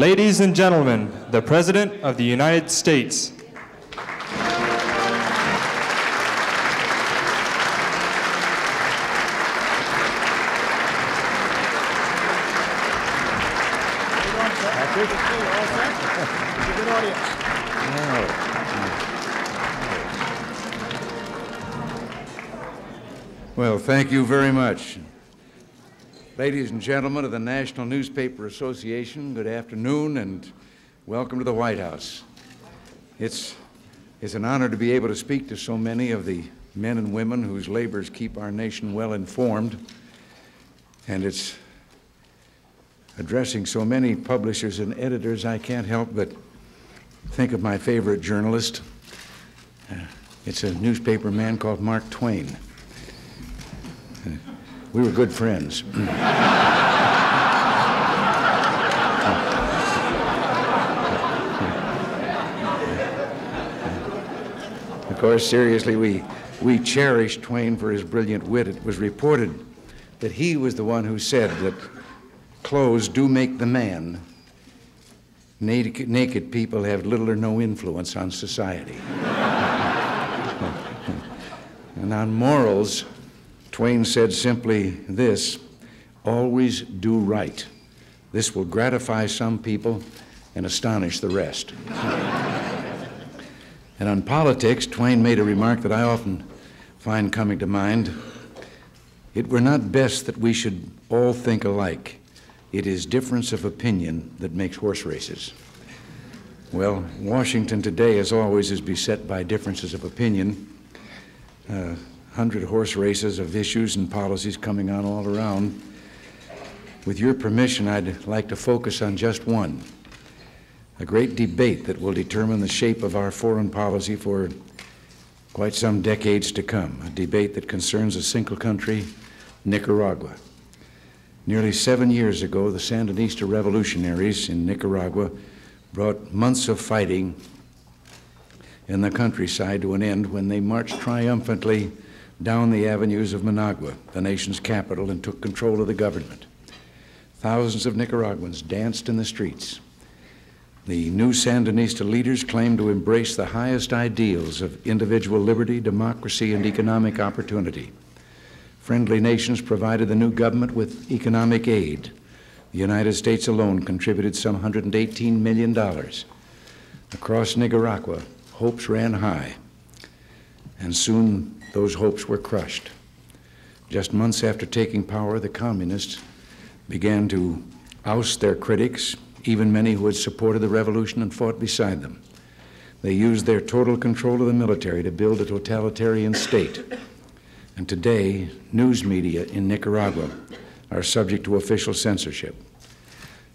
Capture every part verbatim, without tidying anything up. Ladies and gentlemen, the President of the United States. Well, thank you very much. Ladies and gentlemen of the National Newspaper Association, good afternoon and welcome to the White House. It's, it's an honor to be able to speak to so many of the men and women whose labors keep our nation well informed, and it's addressing so many publishers and editors, I can't help but think of my favorite journalist. Uh, it's a newspaper man called Mark Twain. We were good friends. Of course, seriously, we, we cherished Twain for his brilliant wit. It was reported that he was the one who said that clothes do make the man. Naked, naked people have little or no influence on society. And on morals, Twain said simply this: always do right. This will gratify some people and astonish the rest. And on politics, Twain made a remark that I often find coming to mind. It were not best that we should all think alike. It is difference of opinion that makes horse races. Well, Washington today, as always, is beset by differences of opinion. Uh, hundred horse races of issues and policies coming on all around. With your permission, I'd like to focus on just one, a great debate that will determine the shape of our foreign policy for quite some decades to come, a debate that concerns a single country, Nicaragua. Nearly seven years ago, the Sandinista revolutionaries in Nicaragua brought months of fighting in the countryside to an end when they marched triumphantly down the avenues of Managua, the nation's capital, and took control of the government. Thousands of Nicaraguans danced in the streets. The new Sandinista leaders claimed to embrace the highest ideals of individual liberty, democracy, and economic opportunity. Friendly nations provided the new government with economic aid. The United States alone contributed some one hundred eighteen million dollars. Across Nicaragua, hopes ran high, and soon those hopes were crushed. Just months after taking power, the communists began to oust their critics, even many who had supported the revolution and fought beside them. They used their total control of the military to build a totalitarian state. And today, news media in Nicaragua are subject to official censorship.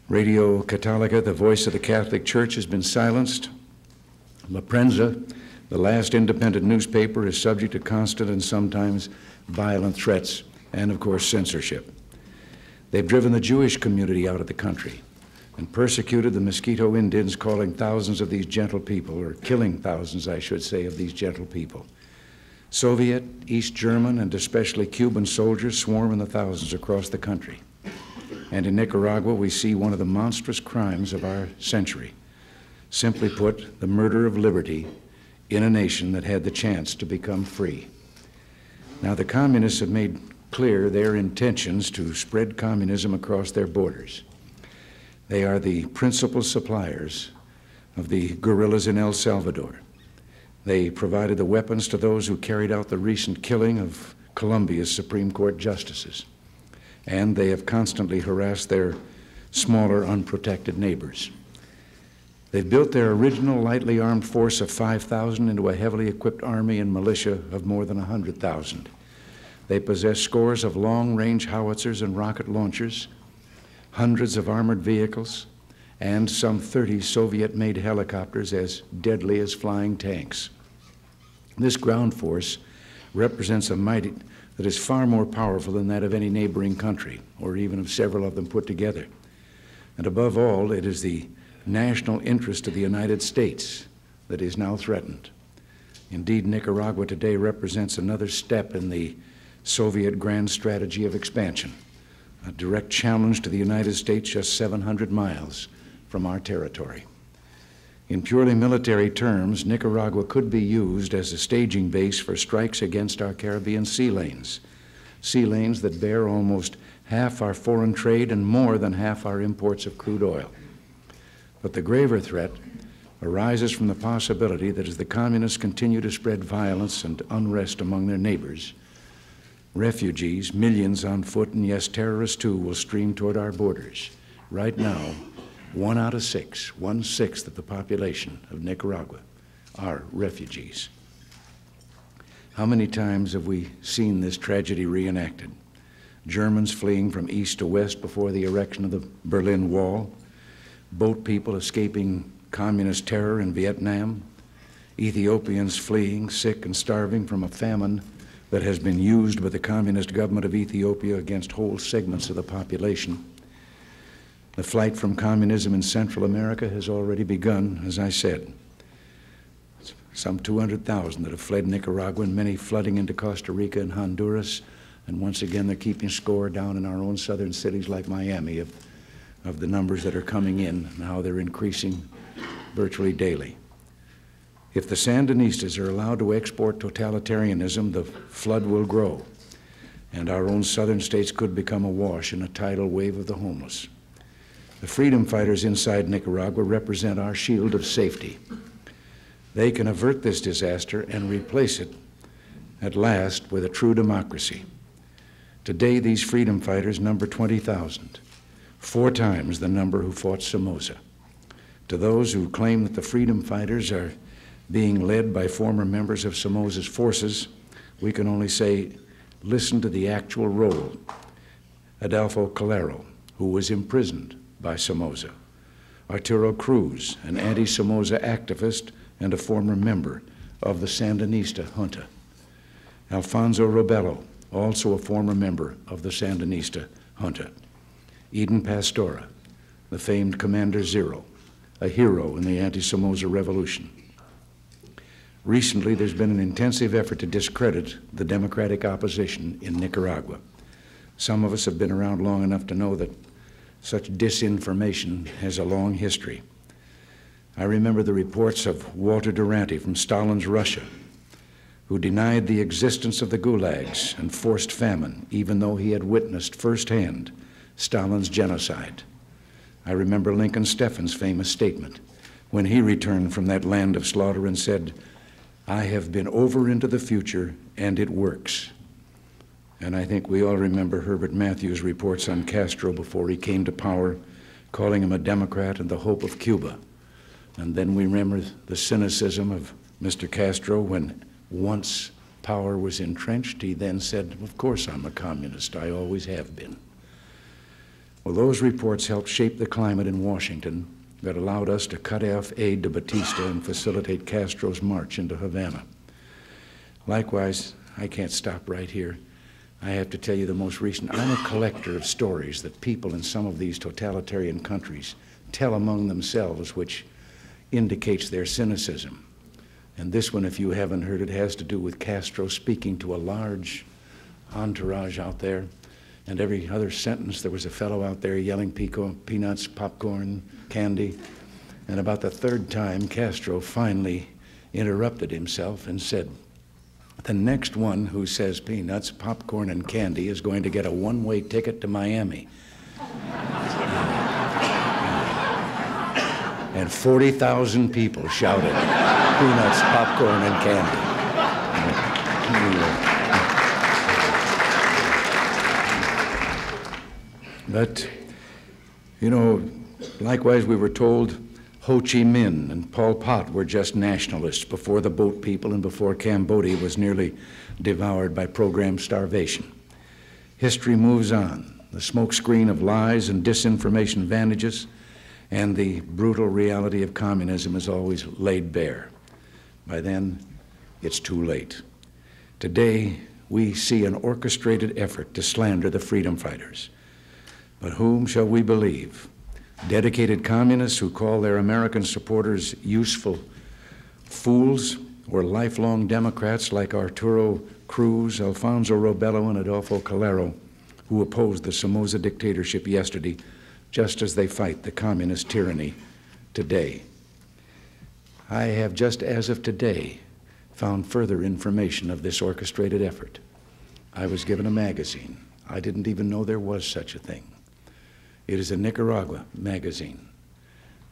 Radio Catalica, the voice of the Catholic Church, has been silenced. La Prensa, the last independent newspaper, is subject to constant and sometimes violent threats and, of course, censorship. They've driven the Jewish community out of the country and persecuted the Mosquito Indians, calling thousands of these gentle people, or killing thousands, I should say, of these gentle people. Soviet, East German, and especially Cuban soldiers swarm in the thousands across the country. And in Nicaragua, we see one of the monstrous crimes of our century. Simply put, the murder of liberty in a nation that had the chance to become free. Now, the communists have made clear their intentions to spread communism across their borders. They are the principal suppliers of the guerrillas in El Salvador. They provided the weapons to those who carried out the recent killing of Colombia's Supreme Court justices. And they have constantly harassed their smaller, unprotected neighbors. They've built their original lightly armed force of five thousand into a heavily equipped army and militia of more than one hundred thousand. They possess scores of long-range howitzers and rocket launchers, hundreds of armored vehicles, and some thirty Soviet-made helicopters as deadly as flying tanks. This ground force represents a might that is far more powerful than that of any neighboring country, or even of several of them put together. And above all, it is the national interest of the United States that is now threatened. Indeed, Nicaragua today represents another step in the Soviet grand strategy of expansion, a direct challenge to the United States just seven hundred miles from our territory. In purely military terms, Nicaragua could be used as a staging base for strikes against our Caribbean sea lanes, sea lanes that bear almost half our foreign trade and more than half our imports of crude oil. But the graver threat arises from the possibility that as the communists continue to spread violence and unrest among their neighbors, refugees, millions on foot, and yes, terrorists too, will stream toward our borders. Right now, one out of six, one-sixth of the population of Nicaragua are refugees. How many times have we seen this tragedy reenacted? Germans fleeing from east to west before the erection of the Berlin Wall, boat people escaping communist terror in Vietnam, Ethiopians fleeing, sick and starving from a famine that has been used by the communist government of Ethiopia against whole segments of the population. The flight from communism in Central America has already begun, as I said. Some two hundred thousand that have fled Nicaragua, and many flooding into Costa Rica and Honduras. And once again, they're keeping score down in our own southern cities like Miami of, of the numbers that are coming in and how they're increasing virtually daily. If the Sandinistas are allowed to export totalitarianism, the flood will grow, and our own southern states could become awash in a tidal wave of the homeless. The freedom fighters inside Nicaragua represent our shield of safety. They can avert this disaster and replace it, at last, with a true democracy. Today, these freedom fighters number twenty thousand, four times the number who fought Somoza. To those who claim that the freedom fighters are being led by former members of Somoza's forces, we can only say, listen to the actual role. Adolfo Calero, who was imprisoned by Somoza. Arturo Cruz, an anti-Somoza activist, and a former member of the Sandinista junta. Alfonso Robelo, also a former member of the Sandinista junta. Eden Pastora, the famed Commander Zero, a hero in the anti-Somoza revolution. Recently, there's been an intensive effort to discredit the democratic opposition in Nicaragua. Some of us have been around long enough to know that such disinformation has a long history. I remember the reports of Walter Duranty from Stalin's Russia, who denied the existence of the gulags and forced famine, even though he had witnessed firsthand Stalin's genocide. I remember Lincoln Steffens' famous statement when he returned from that land of slaughter and said, "I have been over into the future, and it works." And I think we all remember Herbert Matthews' reports on Castro before he came to power, calling him a Democrat and the hope of Cuba. And then we remember the cynicism of Mister Castro when once power was entrenched, he then said, "Of course I'm a communist, I always have been." Well, those reports helped shape the climate in Washington that allowed us to cut off aid to Batista and facilitate Castro's march into Havana. Likewise, I can't stop right here. I have to tell you the most recent. I'm a collector of stories that people in some of these totalitarian countries tell among themselves, which indicates their cynicism. And this one, if you haven't heard it, has to do with Castro speaking to a large entourage out there. And every other sentence, there was a fellow out there yelling pico, peanuts, popcorn, candy. And about the third time, Castro finally interrupted himself and said, "The next one who says peanuts, popcorn, and candy is going to get a one-way ticket to Miami." And forty thousand people shouted, "Peanuts, popcorn, and candy." But, you know, likewise we were told Ho Chi Minh and Pol Pot were just nationalists before the boat people and before Cambodia was nearly devoured by programmed starvation. History moves on. The smokescreen of lies and disinformation vanishes, and the brutal reality of communism is always laid bare. By then, it's too late. Today, we see an orchestrated effort to slander the freedom fighters. But whom shall we believe? Dedicated communists who call their American supporters useful fools, or lifelong Democrats like Arturo Cruz, Alfonso Robelo, and Adolfo Calero, who opposed the Somoza dictatorship yesterday, just as they fight the communist tyranny today. I have just as of today found further information of this orchestrated effort. I was given a magazine. I didn't even know there was such a thing. It is a Nicaragua magazine.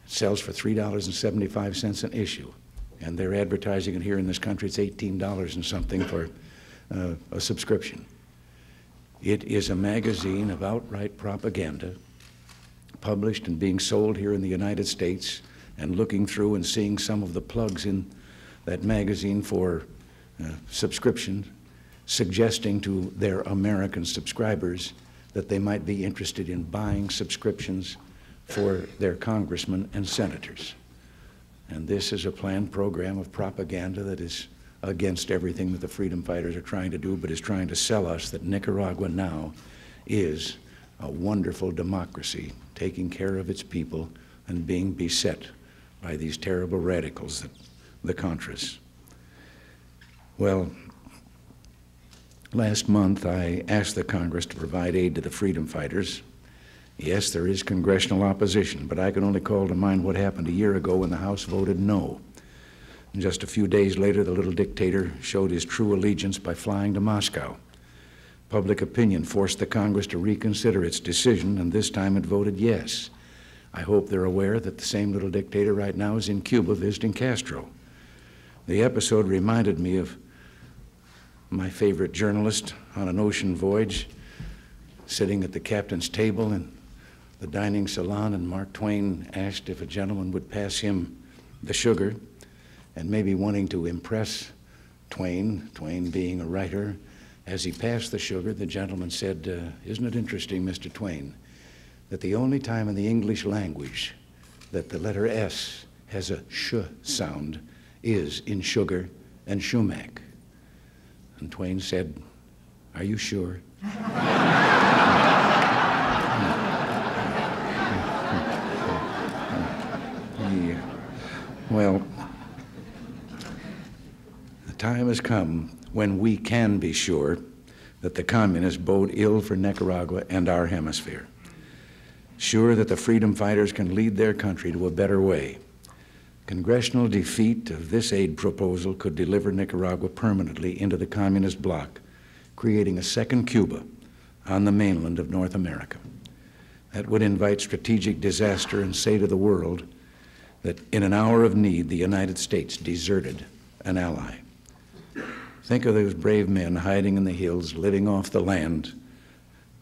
It sells for three dollars and seventy-five cents an issue, and they're advertising it here in this country. It's eighteen dollars and something for uh, a subscription. It is a magazine of outright propaganda, published and being sold here in the United States, and looking through and seeing some of the plugs in that magazine for uh, subscription, suggesting to their American subscribers that they might be interested in buying subscriptions for their congressmen and senators. And this is a planned program of propaganda that is against everything that the freedom fighters are trying to do, but is trying to sell us that Nicaragua now is a wonderful democracy, taking care of its people and being beset by these terrible radicals, that, the Contras. Well, last month I asked the Congress to provide aid to the freedom fighters. Yes, there is congressional opposition, but I can only call to mind what happened a year ago when the House voted no. And just a few days later, the little dictator showed his true allegiance by flying to Moscow. Public opinion forced the Congress to reconsider its decision, and this time it voted yes. I hope they're aware that the same little dictator right now is in Cuba visiting Castro. The episode reminded me of my favorite journalist on an ocean voyage, sitting at the captain's table in the dining salon, and Mark Twain asked if a gentleman would pass him the sugar, and maybe wanting to impress Twain, Twain being a writer, as he passed the sugar, the gentleman said, uh, "Isn't it interesting, Mister Twain, that the only time in the English language that the letter S has a sh sound is in sugar and Schumack." And Twain said, "Are you sure?" Yeah. Well, the time has come when we can be sure that the communists bode ill for Nicaragua and our hemisphere. Sure that the freedom fighters can lead their country to a better way. Congressional defeat of this aid proposal could deliver Nicaragua permanently into the communist bloc, creating a second Cuba on the mainland of North America. That would invite strategic disaster and say to the world that in an hour of need, the United States deserted an ally. Think of those brave men hiding in the hills, living off the land,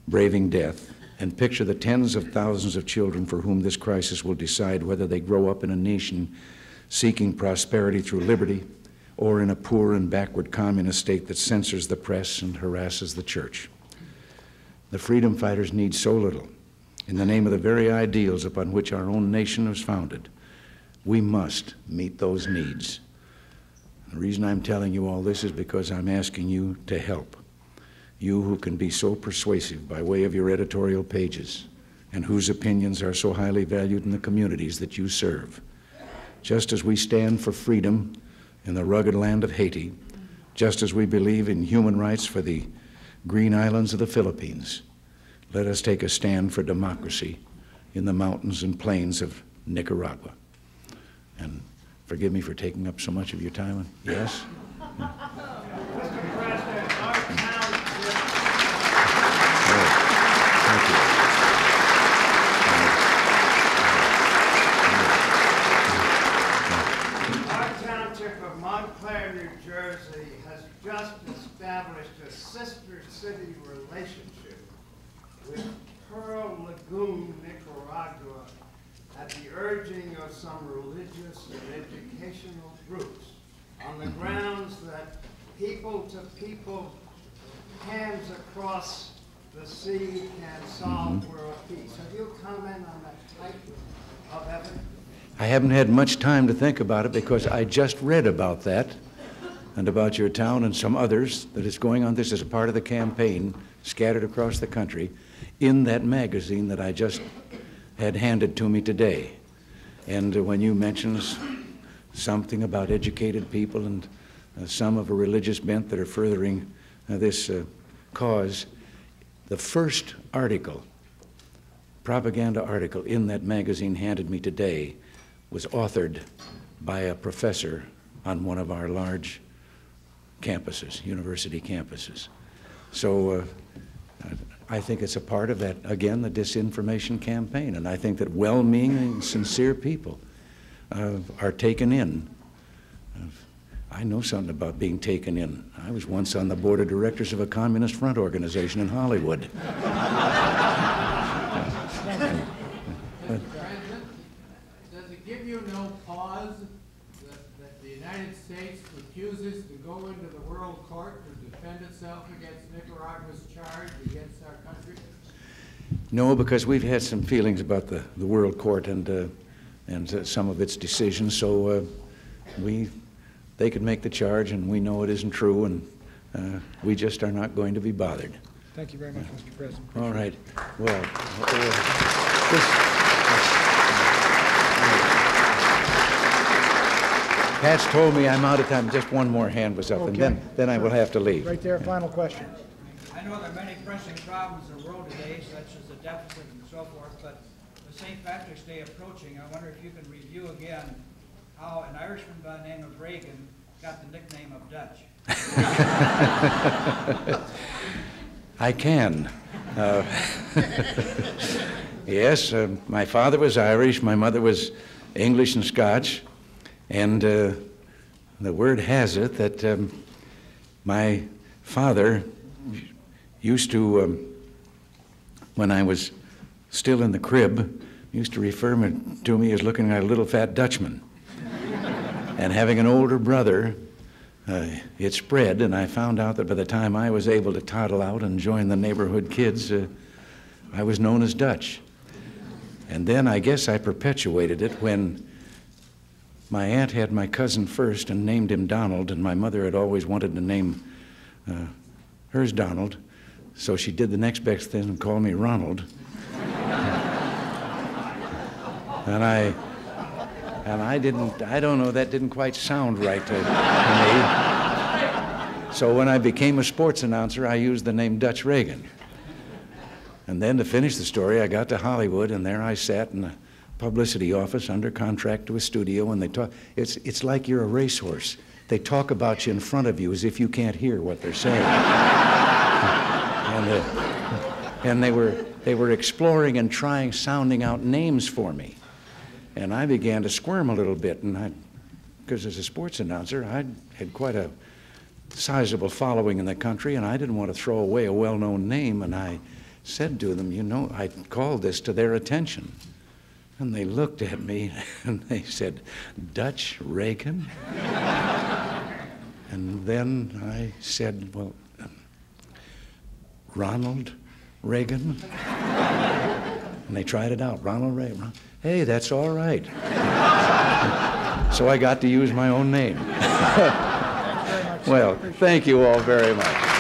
braving death, and picture the tens of thousands of children for whom this crisis will decide whether they grow up in a nation seeking prosperity through liberty or in a poor and backward communist state that censors the press and harasses the church. The freedom fighters need so little. In the name of the very ideals upon which our own nation was founded, we must meet those needs. The reason I'm telling you all this is because I'm asking you to help. You who can be so persuasive by way of your editorial pages and whose opinions are so highly valued in the communities that you serve. Just as we stand for freedom in the rugged land of Haiti, just as we believe in human rights for the green islands of the Philippines, let us take a stand for democracy in the mountains and plains of Nicaragua. And forgive me for taking up so much of your time. Yes? Yeah. Just established a sister city relationship with Pearl Lagoon, Nicaragua, at the urging of some religious and educational groups on the grounds that people-to-people hands across the sea can solve world peace. Have you comment on that type of evidence? I haven't had much time to think about it because I just read about that, and about your town and some others that is going on. This is a part of the campaign scattered across the country in that magazine that I just had handed to me today. And uh, when you mentioned something about educated people and uh, some of a religious bent that are furthering uh, this uh, cause, the first article propaganda article in that magazine handed me today was authored by a professor on one of our large campuses, university campuses. So uh, I think it's a part of that, again, the disinformation campaign. And I think that well-meaning, sincere people uh, are taken in. I know something about being taken in. I was once on the board of directors of a Communist Front organization in Hollywood. Does it give you no pause that, that the United States refuses to go into the world court to defend itself against Nicaragua's charge against our country? No, because we've had some feelings about the, the world court and, uh, and uh, some of its decisions, so uh, we... They could make the charge, and we know it isn't true, and uh, we just are not going to be bothered. Thank you very much, Mister President. Appreciate All right. Well, uh, Pat's told me I'm out of time. Just one more hand was up, okay. and then, then I will have to leave. Right there, yeah. Final question. I know there are many pressing problems in the world today, such as the deficit and so forth, but with Saint Patrick's Day approaching, I wonder if you can review again how an Irishman by the name of Reagan got the nickname of Dutch. I can. Uh, yes, uh, my father was Irish, my mother was English and Scotch, and uh, the word has it that um, my father used to, um, when I was still in the crib, used to refer to me as looking like a little fat Dutchman. And having an older brother, uh, it spread, and I found out that by the time I was able to toddle out and join the neighborhood kids, uh, I was known as Dutch. And then I guess I perpetuated it when my aunt had my cousin first and named him Donald, and my mother had always wanted to name uh, hers Donald, so she did the next best thing and called me Ronald. and I... And I didn't, I don't know, that didn't quite sound right to, to me. So when I became a sports announcer, I used the name Dutch Reagan. And then to finish the story, I got to Hollywood, and there I sat in a publicity office under contract to a studio, and they talk, it's, it's like you're a racehorse. They talk about you in front of you as if you can't hear what they're saying. and uh, and they, were, they were exploring and trying, sounding out names for me. And I began to squirm a little bit, and I, because as a sports announcer, I had quite a sizable following in the country, and I didn't want to throw away a well-known name, and I said to them, you know, I called this to their attention. And they looked at me, and they said, Dutch Reagan? And then I said, well, Ronald Reagan? And they tried it out, Ronald Reagan. Hey, that's all right. So I got to use my own name. Well, thank you all very much.